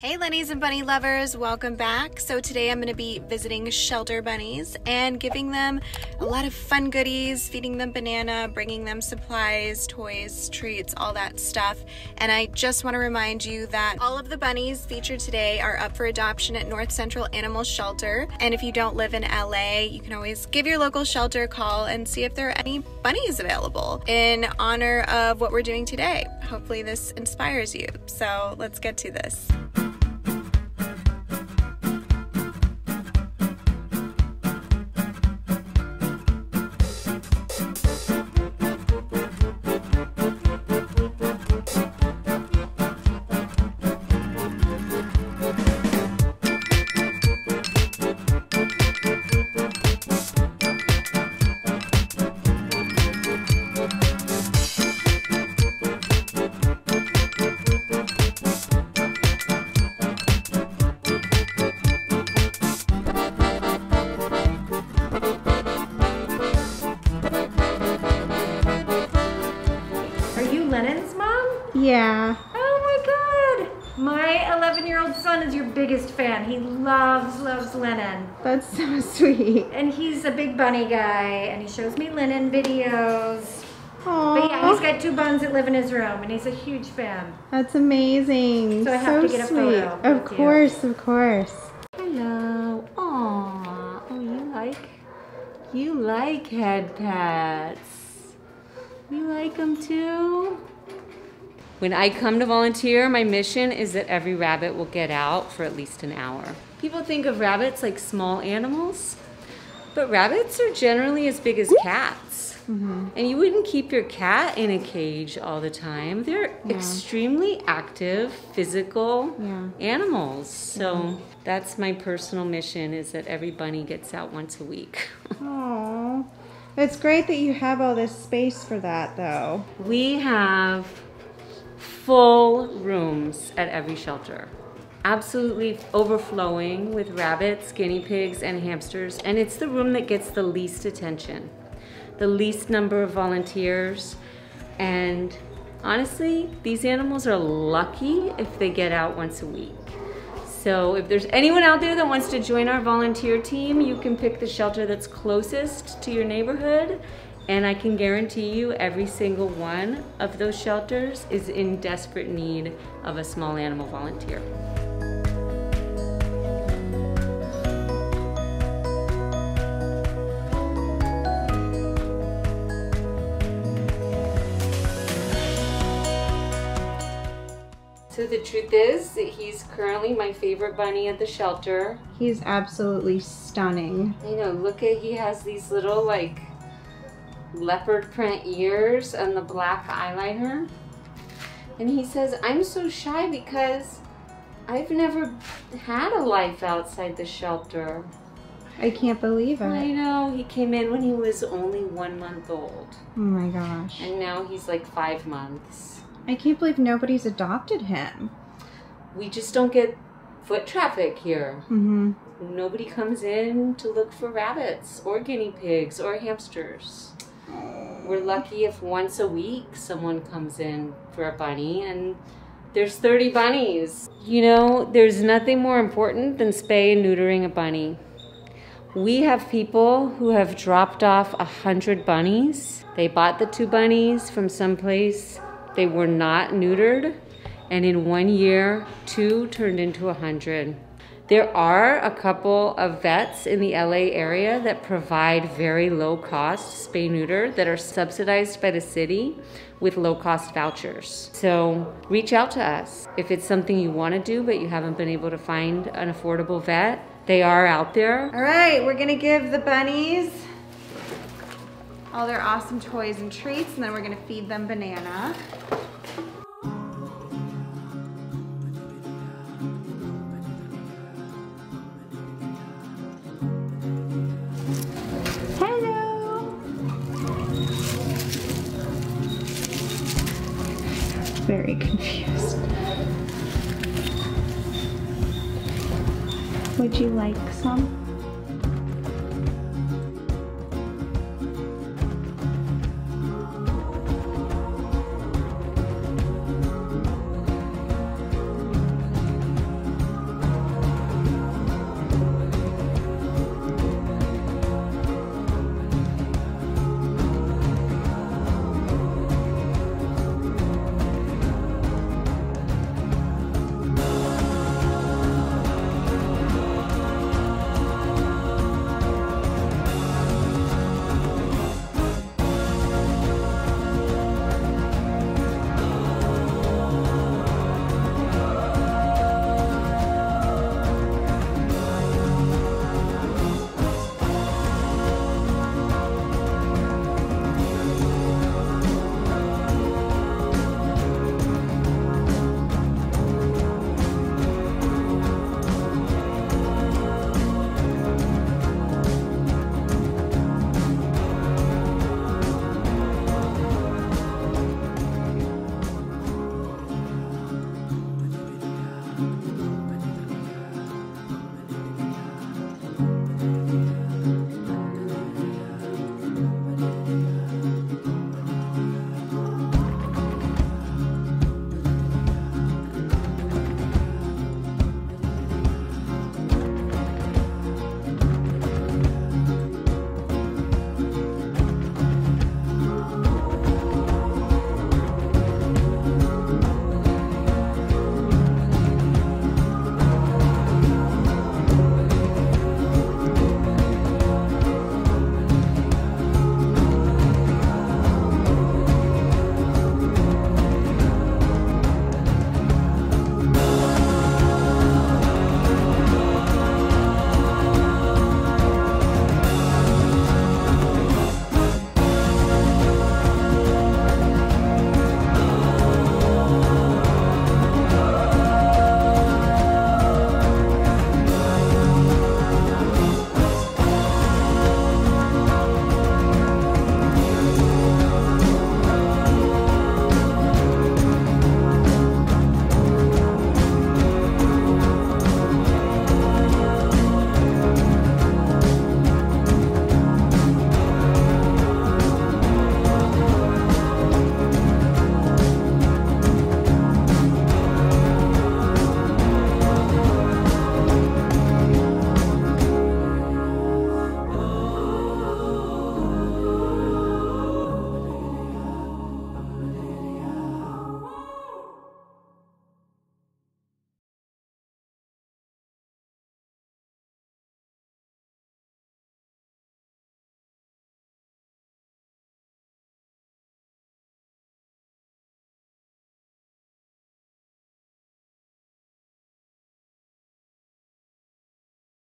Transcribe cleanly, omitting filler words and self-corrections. Hey Lennies and bunny lovers, welcome back. So today I'm going to be visiting shelter bunnies and giving them a lot of fun goodies, feeding them banana, bringing them supplies, toys, treats, all that stuff. And I just want to remind you that all of the bunnies featured today are up for adoption at North Central Animal Shelter. And if you don't live in LA, you can always give your local shelter a call and see if there are any bunnies available in honor of what we're doing today. Hopefully this inspires you. So let's get to this. Lennon's mom? Yeah. Oh my god! My 11-year-old son is your biggest fan. He loves Lennon. That's so sweet. And he's a big bunny guy, and he shows me Lennon videos. Aww. But yeah, he's got two buns that live in his room, and he's a huge fan. That's amazing. So I have to get sweet. A photo. Of course, you. Of course. Hello. Aww. Oh, you like head pats. You like them too? When I come to volunteer, my mission is that every rabbit will get out for at least an hour. People think of rabbits like small animals, but rabbits are generally as big as cats. Mm-hmm. And you wouldn't keep your cat in a cage all the time. They're extremely active, physical animals. So that's my personal mission, is that every bunny gets out once a week. Aww. It's great that you have all this space for that, though. We have full rooms at every shelter. Absolutely overflowing with rabbits, guinea pigs, and hamsters. And it's the room that gets the least attention, the least number of volunteers. And honestly, these animals are lucky if they get out once a week. So if there's anyone out there that wants to join our volunteer team, you can pick the shelter that's closest to your neighborhood, and I can guarantee you every single one of those shelters is in desperate need of a small animal volunteer. So the truth is that he's currently my favorite bunny at the shelter. He's absolutely stunning. I know, look at, he has these little like leopard print ears and the black eyeliner. And he says, I'm so shy because I've never had a life outside the shelter. I can't believe it. I know, he came in when he was only 1 month old. Oh my gosh. And now he's like 5 months. I can't believe nobody's adopted him. We just don't get foot traffic here. Mm-hmm. Nobody comes in to look for rabbits or guinea pigs or hamsters. We're lucky if once a week someone comes in for a bunny, and there's 30 bunnies. You know, there's nothing more important than spay and neutering a bunny. We have people who have dropped off 100 bunnies. They bought the 2 bunnies from someplace. They were not neutered, and in 1 year, 2 turned into 100. There are a couple of vets in the LA area that provide very low-cost spay-neuter that are subsidized by the city with low-cost vouchers. So reach out to us. If it's something you want to do but you haven't been able to find an affordable vet, they are out there. All right, we're going to give the bunnies all their awesome toys and treats, and then we're gonna feed them banana. Hello! Very confused. Would you like some?